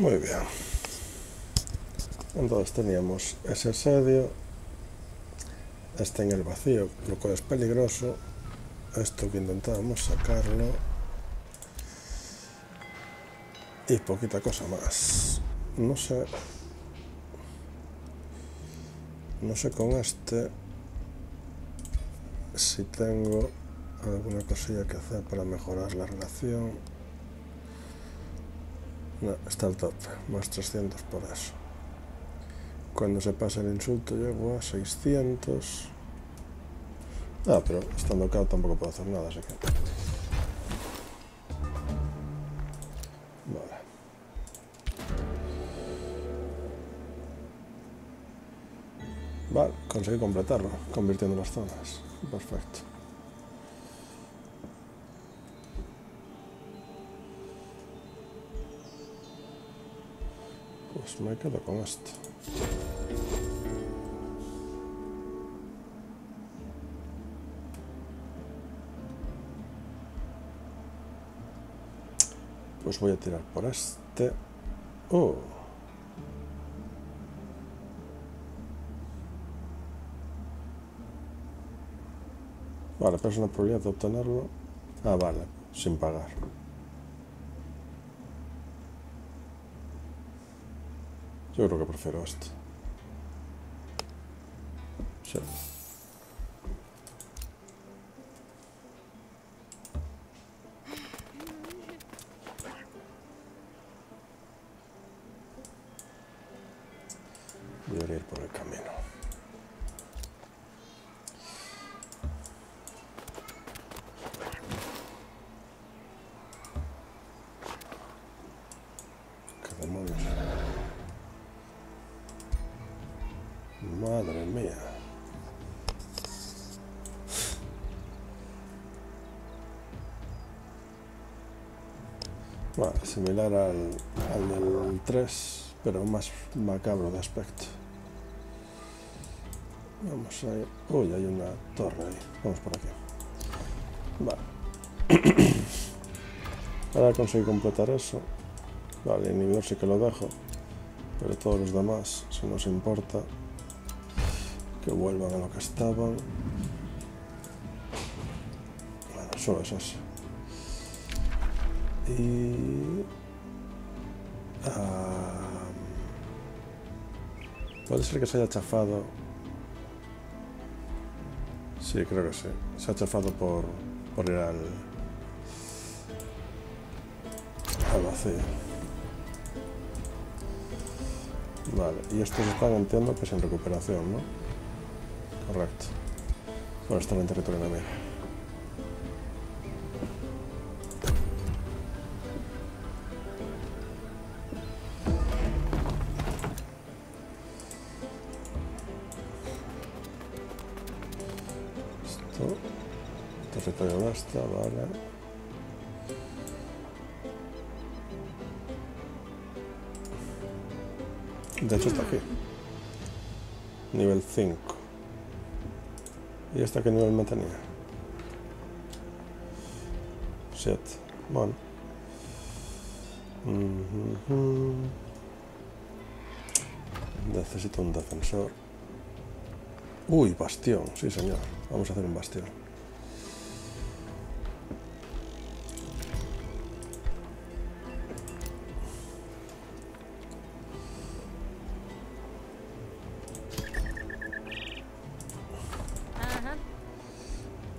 Muy bien. Entonces teníamos ese asedio, este en el vacío, lo cual es peligroso. Esto que intentábamos sacarlo. Y poquita cosa más. No sé. No sé con este si tengo alguna cosilla que hacer para mejorar la relación. No, está al tope, más 300 por eso. Cuando se pasa el insulto llego a 600. Ah, pero estando acá tampoco puedo hacer nada, así que... Vale. Vale, conseguí completarlo, convirtiendo las zonas. Perfecto. Pues me quedo con esto. Pues voy a tirar por este. ¡Oh! Vale, pero es una probabilidad de obtenerlo. Ah, vale, sin pagar. Yo creo que prefiero esto. Sí. Debería ir por el camino. ¿Qué demonios? Madre mía. Bueno, similar al del 3, pero más macabro de aspecto. Vamos a ir... Uy, hay una torre ahí. Vamos por aquí. Vale. Ahora conseguí completar eso. Vale, el inhibidor sí que lo dejo. Pero todos los demás, si nos importa, que vuelvan a lo que estaban. Bueno, solo es eso. Y... puede ser que se haya chafado. Sí, creo que sí. Se ha chafado por ir al vacío. Vale, y estos están, entiendo, que es en recuperación, ¿no? Correcto. Bueno, están en territorio enemigo. Vale. De hecho está aquí. Nivel 5. ¿Y esta qué nivel me tenía? 7. Bueno. Necesito un defensor. Uy, bastión. Sí, señor. Vamos a hacer un bastión.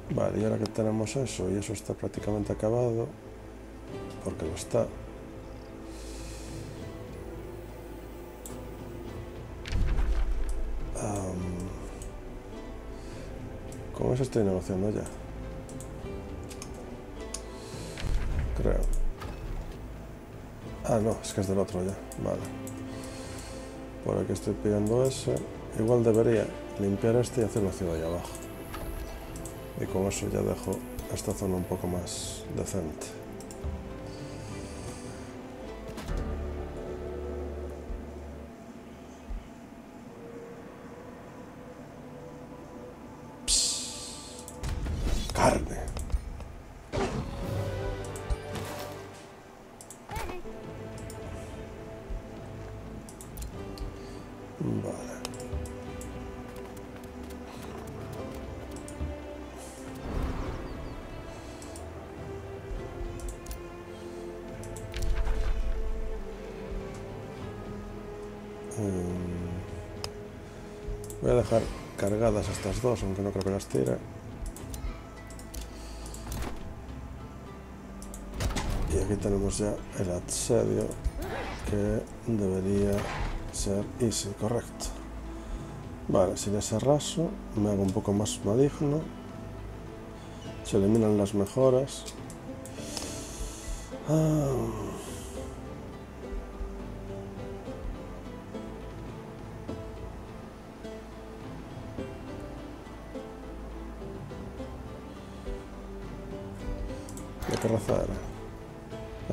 Vale, y ahora que tenemos eso, y eso está prácticamente acabado, porque lo está. Con eso estoy negociando ya. Creo. Ah, no, es que es del otro ya. Vale. Por aquí estoy pillando ese. Igual debería limpiar este y hacer la ciudad ahí abajo. Y con eso ya dejo esta zona un poco más decente. Psss. ¡Carne! Vale. Voy a dejar cargadas estas dos, aunque no creo que las tire. Y aquí tenemos ya el asedio, que debería ser easy, correcto. Vale, si les arraso, me hago un poco más maligno. Se eliminan las mejoras. ¿Qué raza era?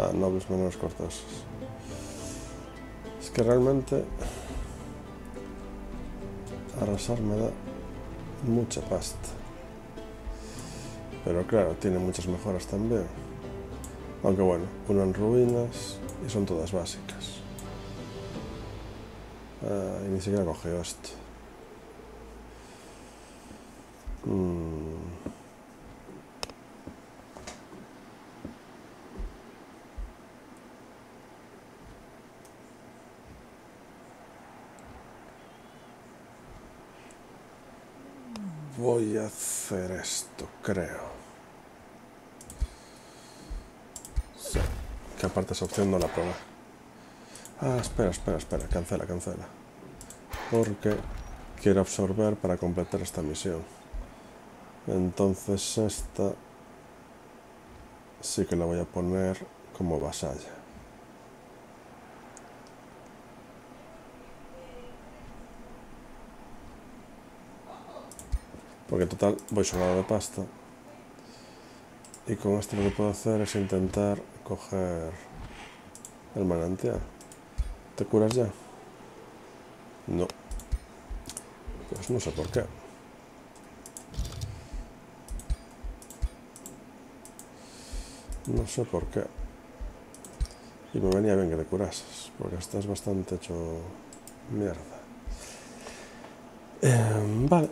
Ah, nobles menores corteses. Es que realmente arrasar me da mucha pasta. Pero claro, tiene muchas mejoras también. Aunque bueno, una en ruinas y son todas básicas. Ah, y ni siquiera cogió esto. Voy a hacer esto, creo. Sí, que aparte esa opción no la probé. Ah, espera, cancela. Porque quiero absorber para completar esta misión. Entonces esta sí que la voy a poner como vasalla. Porque total voy sobrado de pasta. Y con esto lo que puedo hacer es intentar coger el manantial. ¿Te curas ya? No. Pues no sé por qué. No sé por qué. Y me venía bien que te curases, porque estás bastante hecho mierda. Vale.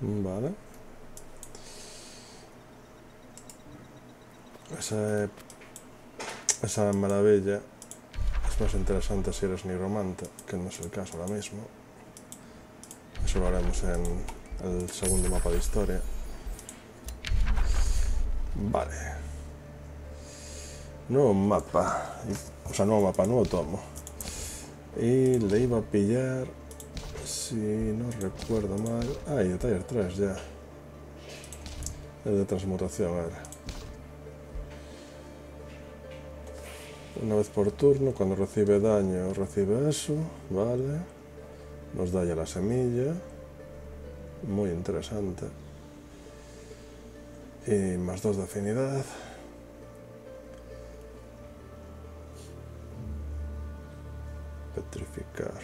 Vale. Esa maravilla es más interesante si eres nigromante, que no es el caso ahora mismo. Eso lo haremos en el segundo mapa de historia. Vale. Nuevo mapa. O sea, nuevo mapa, nuevo tomo. Y le iba a pillar... Si no recuerdo mal... Ah, y el taller 3 ya. El de transmutación era. Una vez por turno, cuando recibe daño, recibe eso. Vale. Nos da ya la semilla. Muy interesante. Y más 2 de afinidad. Petrificar.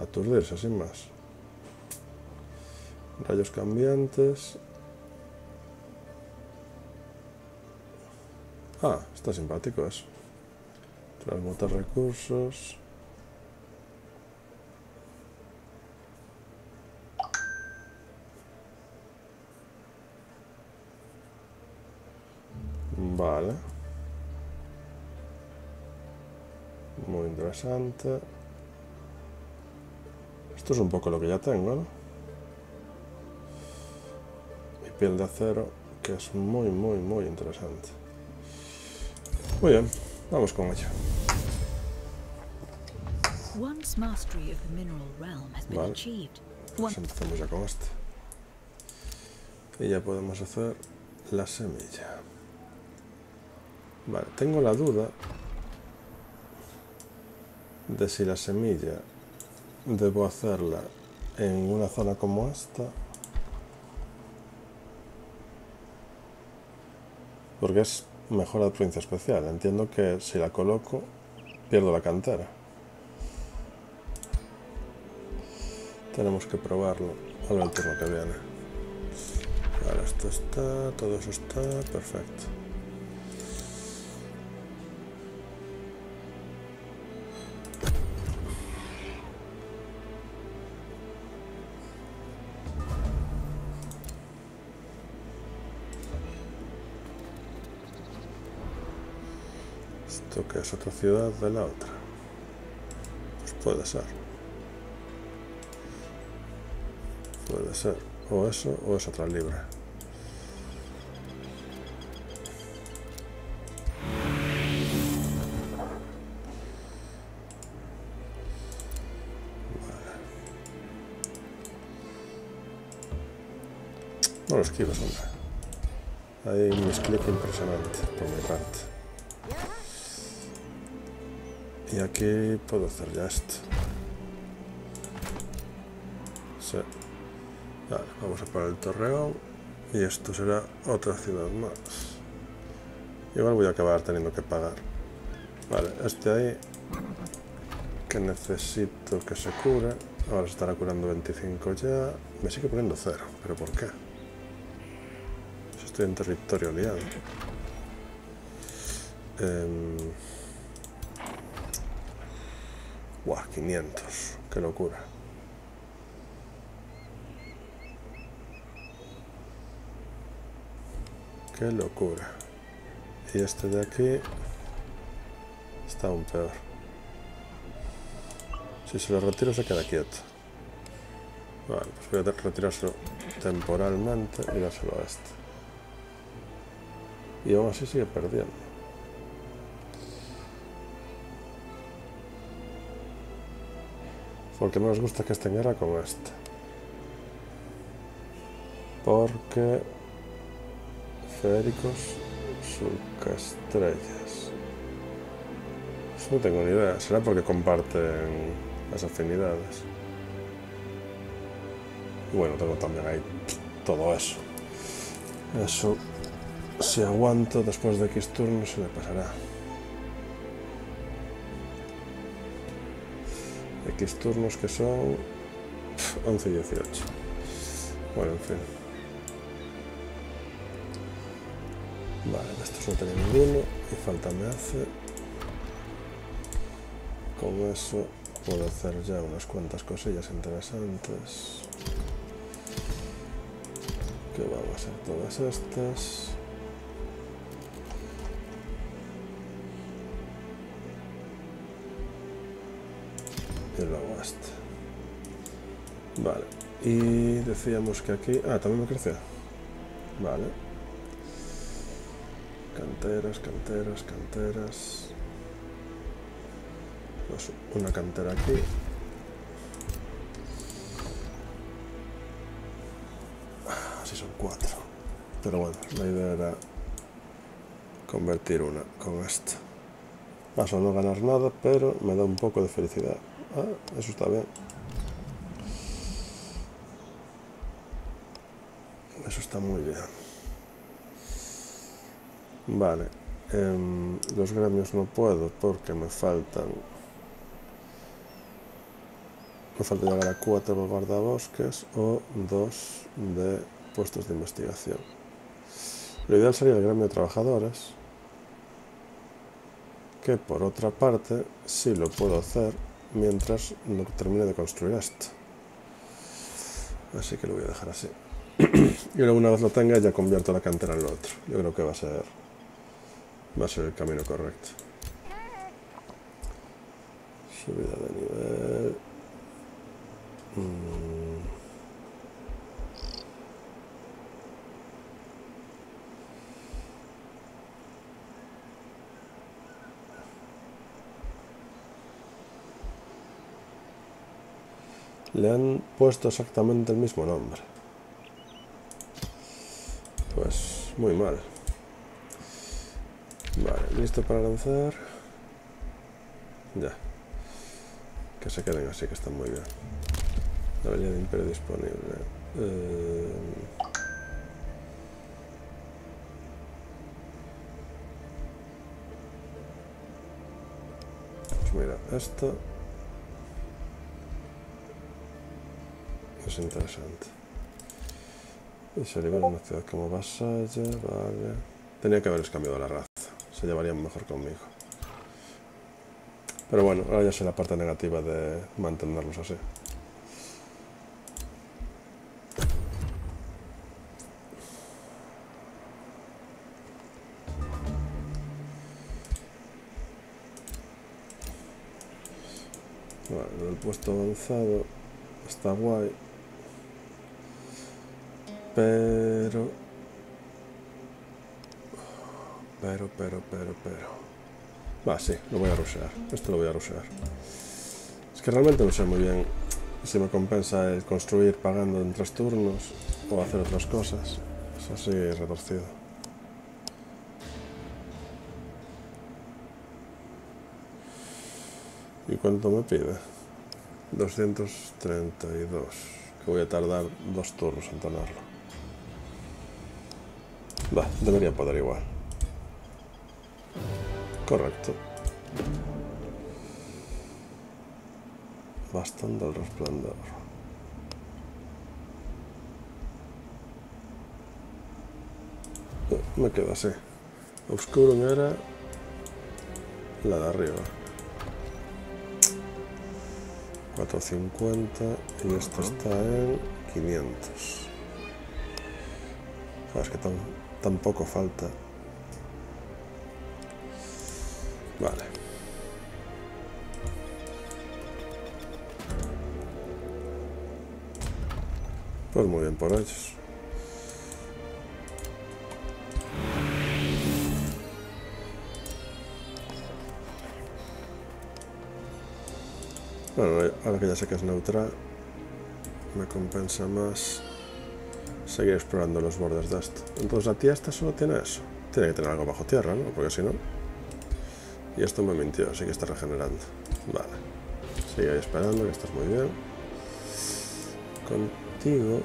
Aturdirse, sin más. Rayos cambiantes. Ah, está simpático eso. Transmutar recursos. Vale. Muy interesante. Esto es un poco lo que ya tengo, ¿no? Mi piel de acero, que es muy interesante. Muy bien, vamos con ello. Vale, pues empezamos ya con este. Y ya podemos hacer la semilla. Vale, tengo la duda de si la semilla debo hacerla en una zona como esta, porque es mejora de provincia especial. Entiendo que si la coloco pierdo la cantera. Tenemos que probarlo al ver el turno que viene. Ahora esto está, todo eso está, perfecto. Esto que es otra ciudad de la otra. Pues puede ser. Puede ser o eso o es otra libra. Vale. No los quiero, hombre. Hay un misclick impresionante por mi parte. Y aquí puedo hacer ya esto. Sí. Vale, vamos a parar el torreón y esto será otra ciudad más. Igual voy a acabar teniendo que pagar. Vale, este ahí que necesito que se cure. Ahora se estará curando 25 ya. Me sigue poniendo 0, pero ¿por qué? Si estoy en territorio liado. Buah, 500, qué locura. Qué locura. Y este de aquí está aún peor. Si se lo retiro se queda quieto. Vale, pues voy a retirárselo temporalmente y dárselo a este. Y aún así sigue perdiendo. Porque no nos gusta que esté en guerra con este. Porque... Féricos, surcastrellas. Pues no tengo ni idea. Será porque comparten las afinidades. Y bueno, tengo también ahí todo eso. Eso, si aguanto después de X turnos, se me pasará. X turnos que son 11 y 18. Bueno, en fin. Vale, de estos no tenía ninguno y falta me hace. Con eso puedo hacer ya unas cuantas cosillas interesantes. Que vamos a hacer todas estas. Y luego este. Vale, y decíamos que aquí... Ah, también me crece. Vale. Canteras, canteras, canteras. Pues una cantera aquí. Así son 4. Pero bueno, la idea era convertir una con esta. Paso a no ganar nada, pero me da un poco de felicidad. Ah, eso está bien. Eso está muy bien. Vale, los gremios no puedo porque me falta llegar a 4 de guardabosques o 2 de puestos de investigación. Lo ideal sería el gremio de trabajadores, que por otra parte sí lo puedo hacer mientras no termine de construir esto. Así que lo voy a dejar así. Y luego una vez lo tenga ya convierto la cantera en lo otro. Yo creo que va a ser el camino correcto. Subida de nivel. Le han puesto exactamente el mismo nombre. Pues muy mal. Vale, listo para lanzar. Ya. Que se queden así, que están muy bien. La habilidad de imperio disponible. Pues mira, esto es interesante. Y se libera una ciudad como vasalla, vale. Tenía que haberles cambiado la raza, se llevarían mejor conmigo. Pero bueno, ahora ya sé la parte negativa de mantenerlos así. Vale, el puesto avanzado está guay. Pero... Va, sí, lo voy a rushear. Esto lo voy a rushear. Es que realmente no sé muy bien si me compensa el construir pagando en 3 turnos o hacer otras cosas. Es así retorcido. ¿Y cuánto me pide? 232. Que voy a tardar 2 turnos en tonarlo. Va, debería poder igual. Correcto. Bastón del resplandor. Me quedo así. Obscuro era la de arriba. 450 y esto está en 500. Joder, es que tampoco falta. Vale. Pues muy bien por ellos. Bueno, ahora que ya sé que es neutral, me compensa más seguir explorando los bordes de esto. Entonces la tía esta solo tiene eso. Tiene que tener algo bajo tierra, ¿no? Porque si no... Y esto me mintió, así que está regenerando. Vale. Sigue esperando, que estás muy bien. Contigo.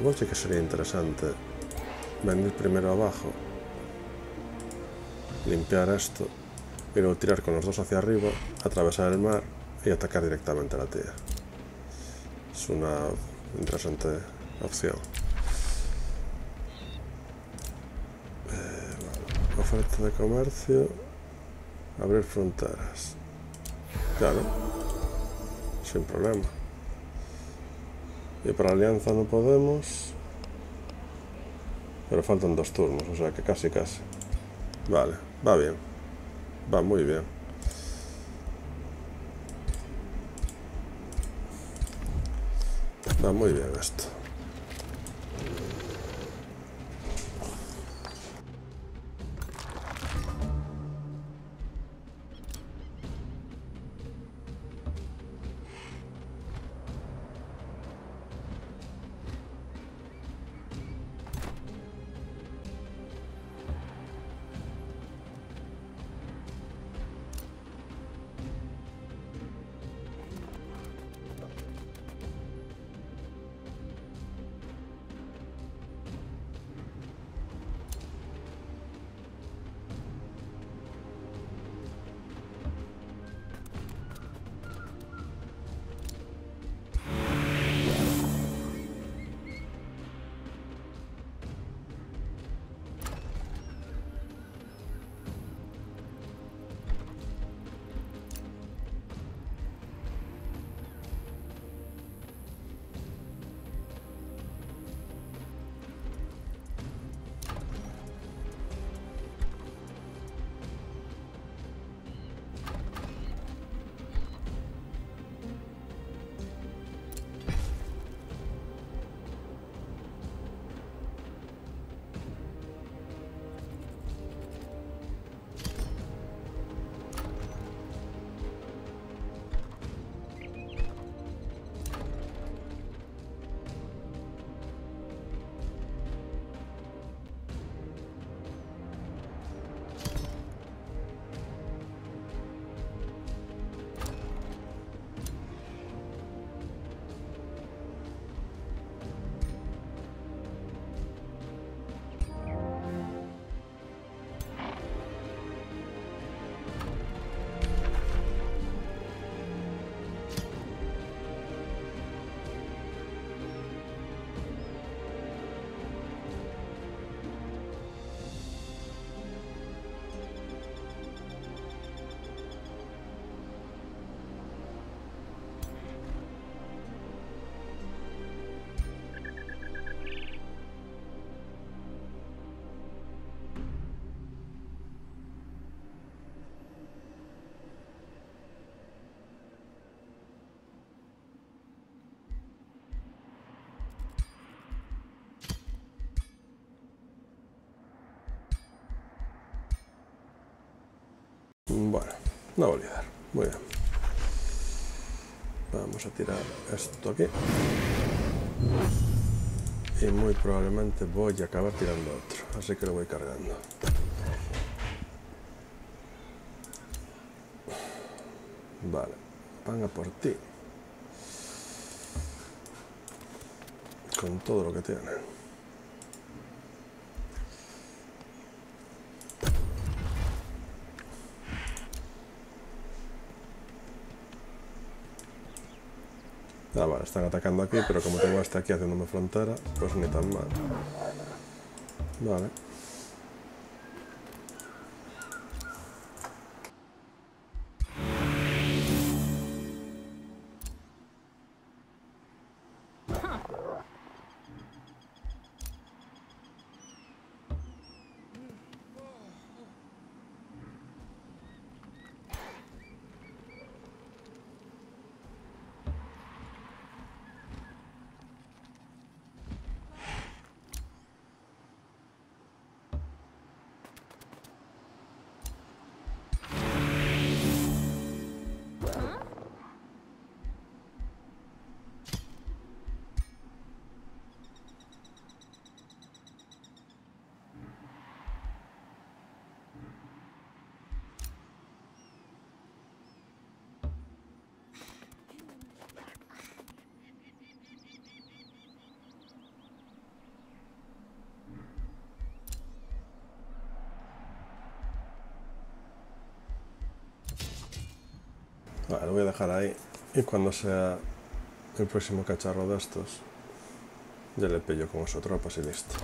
Igual sí que sería interesante venir primero abajo. Limpiar esto. Y luego tirar con los dos hacia arriba. Atravesar el mar. Y atacar directamente a la tía. Es una interesante opción. Oferta de comercio, abrir fronteras, claro, sin problema. Y para alianza no podemos, pero faltan 2 turnos, o sea que casi. Vale, va bien, va muy bien. Va muy bien esto. No va a olvidar. Muy bien. Vamos a tirar esto aquí. Y muy probablemente voy a acabar tirando otro. Así que lo voy cargando. Vale. Van a por ti. Con todo lo que tienen. Ah, vale, están atacando aquí, pero como tengo hasta aquí haciéndome frontera, pues ni tan mal. Vale. Vale, lo voy a dejar ahí y cuando sea el próximo cacharro de estos ya le pillo con sus tropas y listo.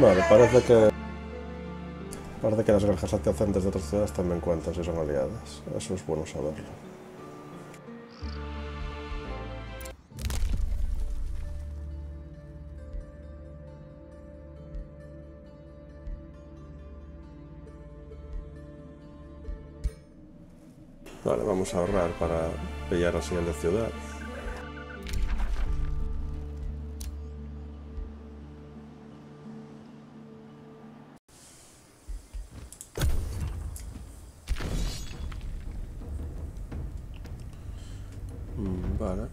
Vale, parece que las granjas adyacentes de otras ciudades también cuentan si son aliadas. Eso es bueno saberlo. Vale, vamos a ahorrar para pillar la siguiente ciudad. Vale.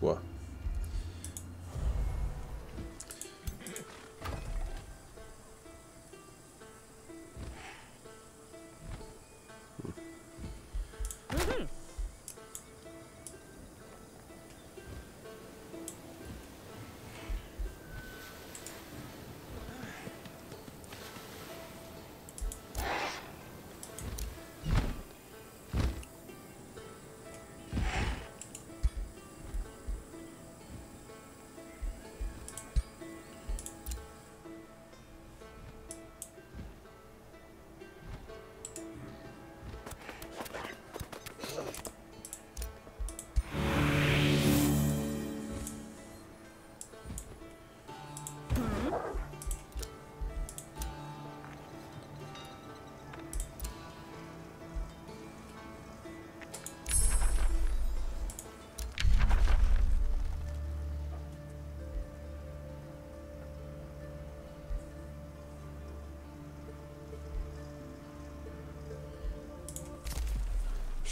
Wow.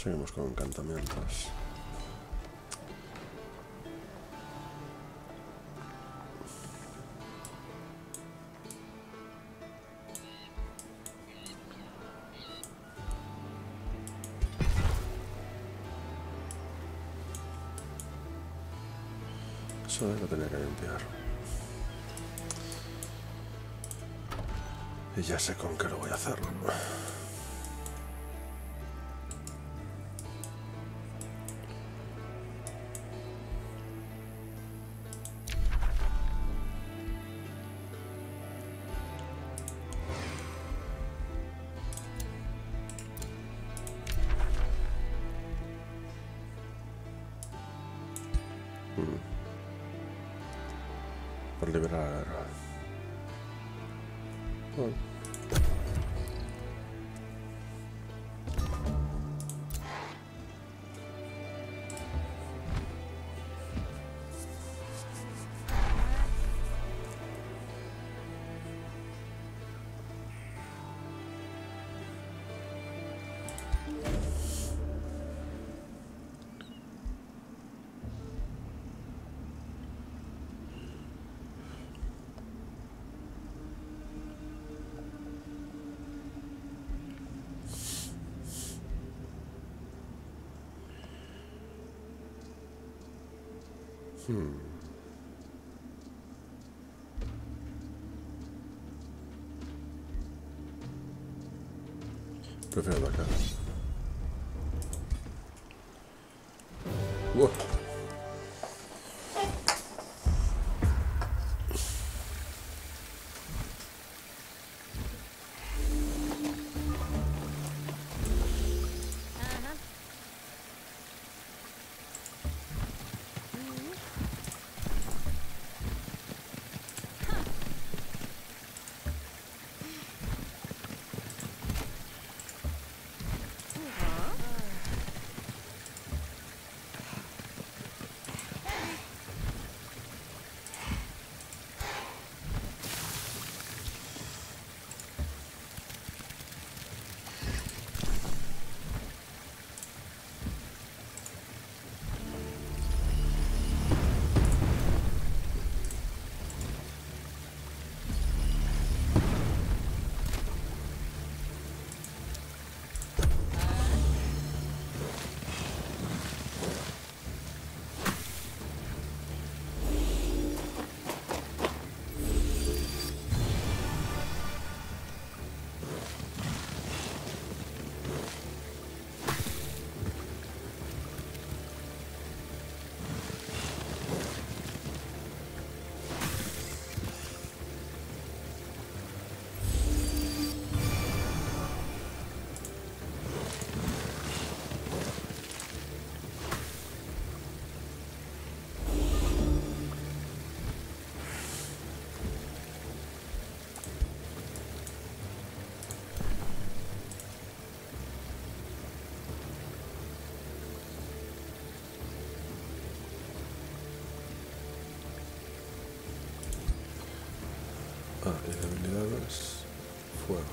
Seguimos con encantamientos. Eso lo tenía que limpiar. Y ya sé con qué lo voy a hacer. Por liberar la guerra. Prefiero la cara. Wow. en habilidades, fuego.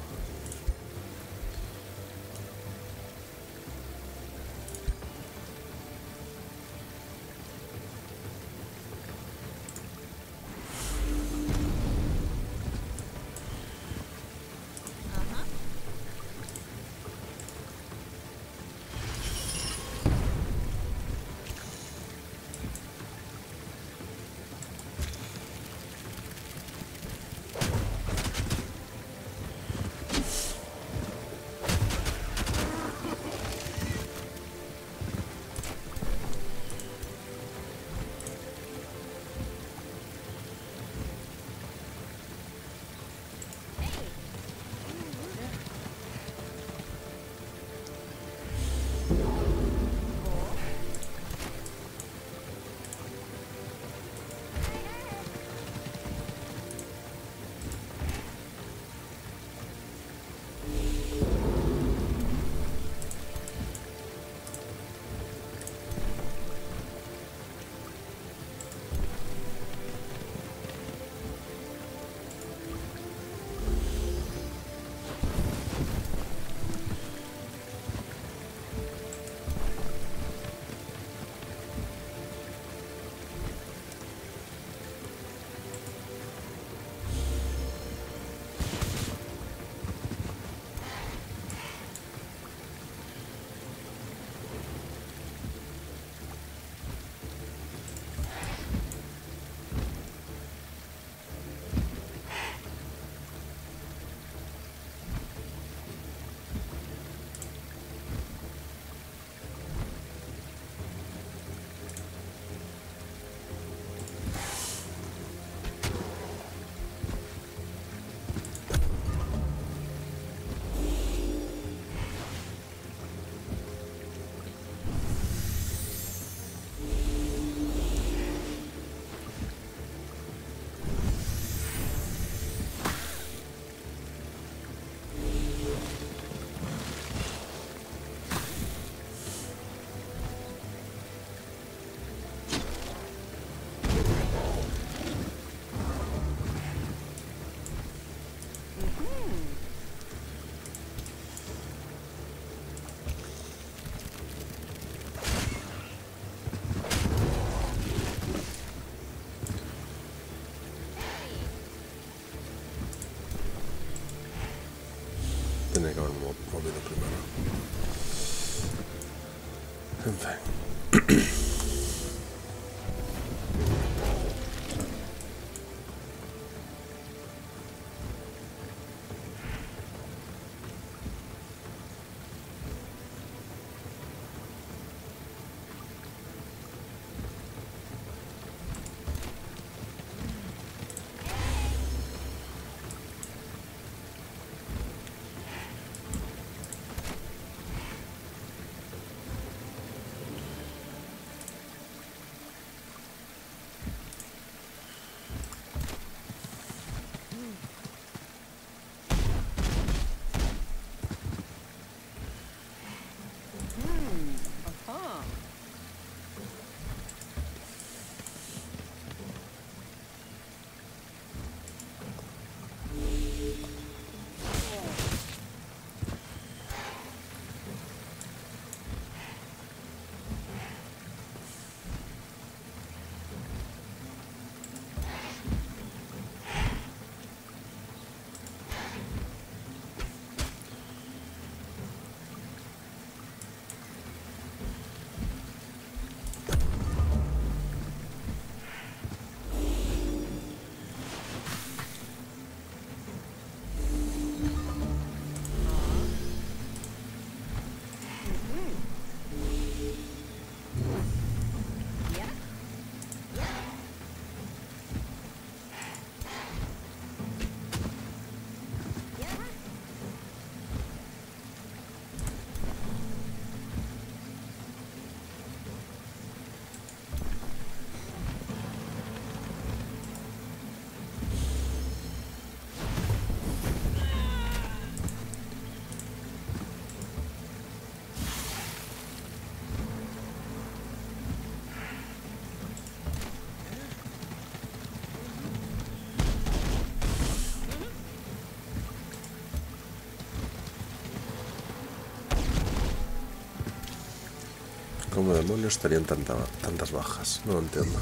Tiene que haber movido primero. En fin. ¿Cómo demonios estarían tantas bajas? No lo entiendo.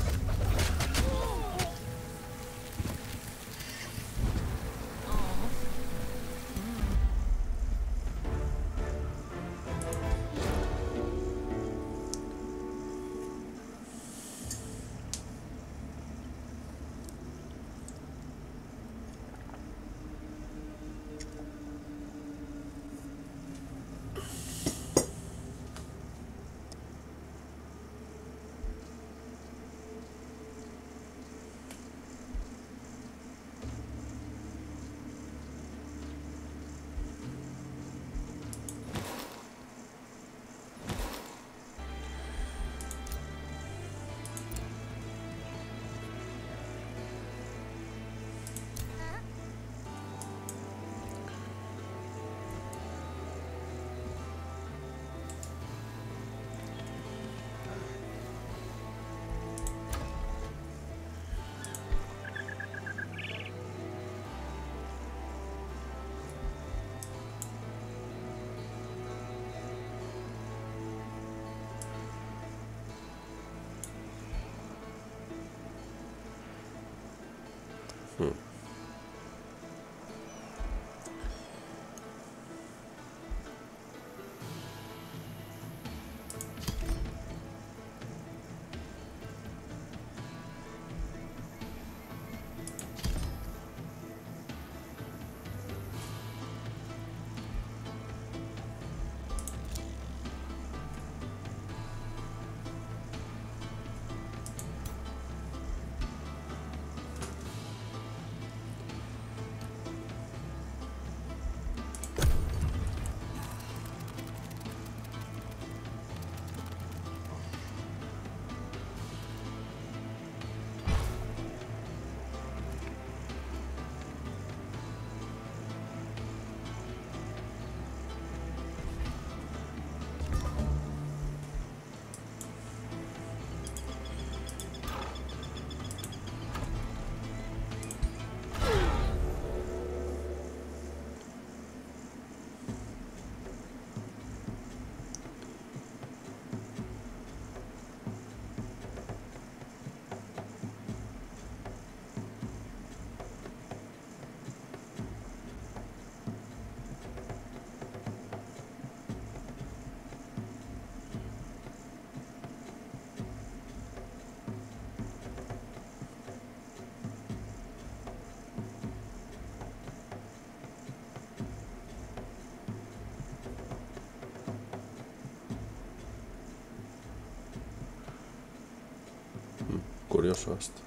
Curioso esto.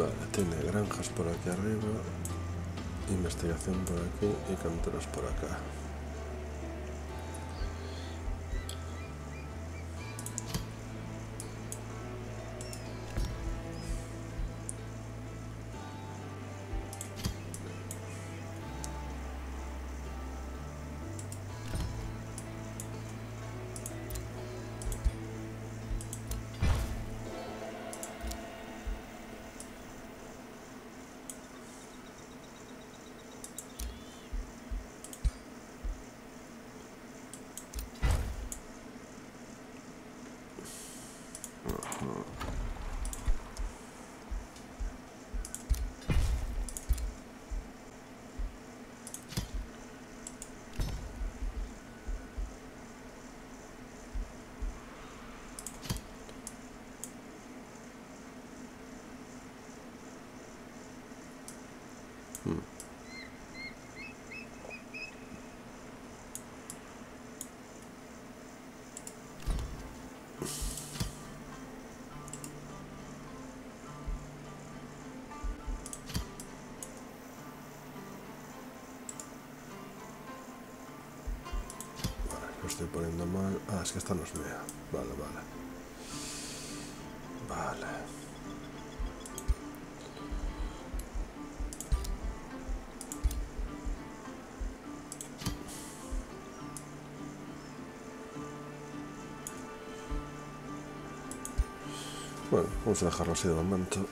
Vale, tiene granjas por aquí arriba, investigación por aquí y canteros por acá. estoy poniendo mal. Ah, es que esta no es mía. Vale, vale. Vale. Bueno, vamos a dejarlo así de momento.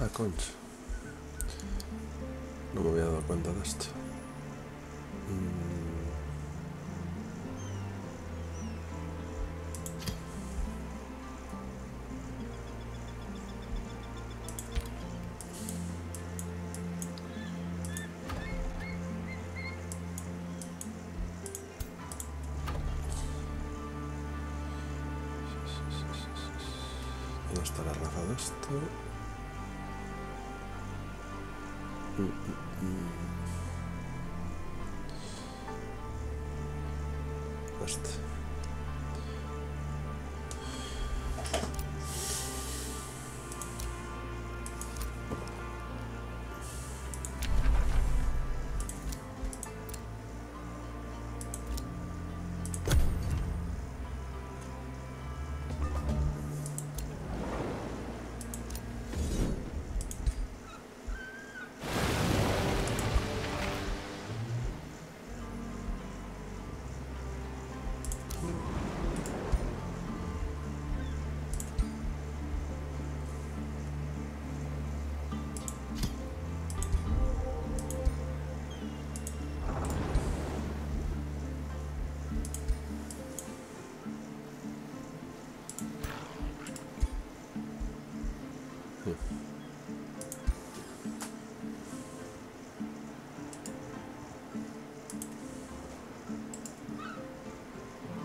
Ah, concha. No me había dado cuenta de esto. ¿Dónde está la raza de esto?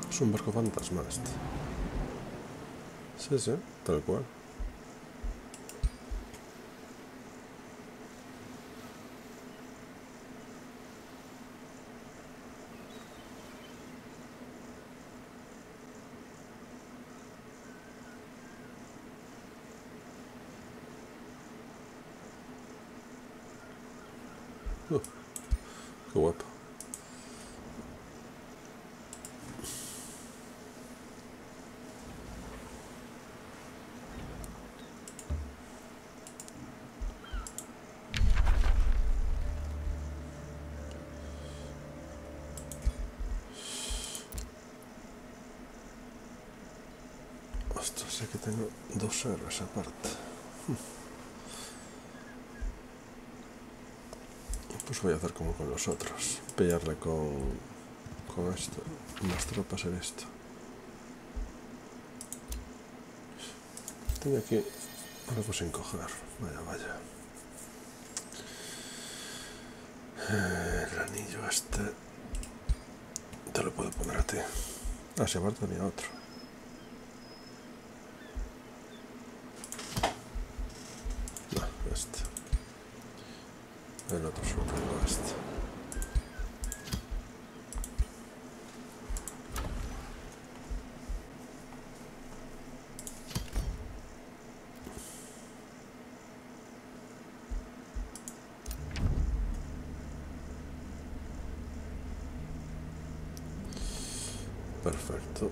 Es un barco fantasma este. Sí, sí, tal cual. Qué guapo. Ostras, sé que tengo dos héroes aparte. Pues voy a hacer como con los otros. Pillarle con esto. Las tropas en esto. Tengo aquí algo sin coger. Vaya, vaya. El anillo este. Te lo puedo poner a ti. Ah, si aparte tenía otro. Perfecto.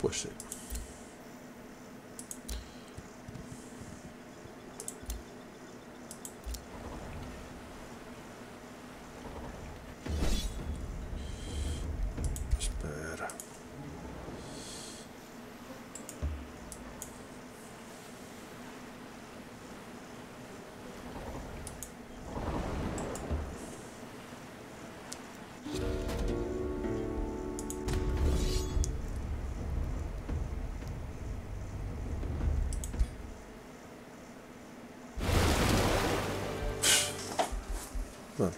Pues sí. Espera. Bueno.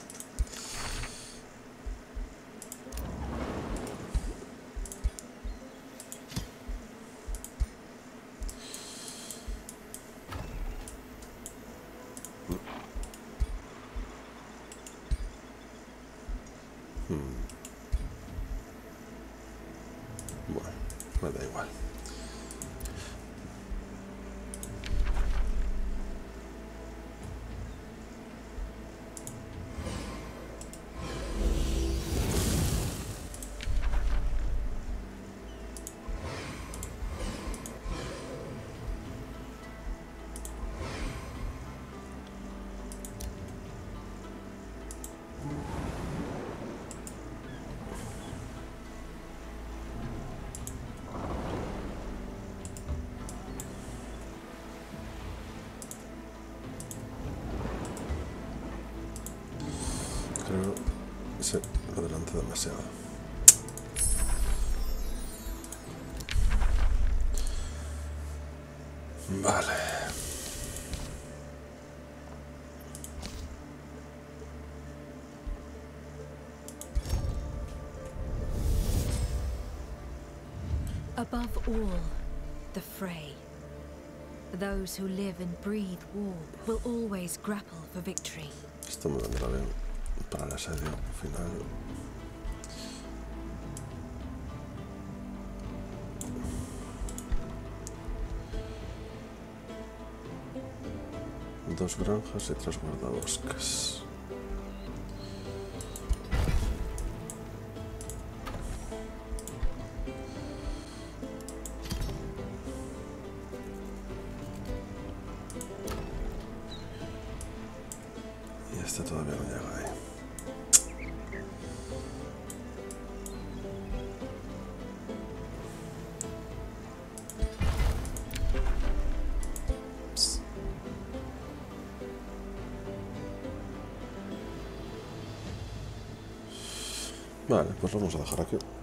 Bueno, me da igual. Creo que se adelanta demasiado. Vale. Above all, the fray. Those who live and breathe war will always grapple for victory. Esto me vendrá bien para el asedio final. Dos granjas y tres guardabosques. Y este todavía no llega ahí. Vale, pues lo vamos a dejar aquí.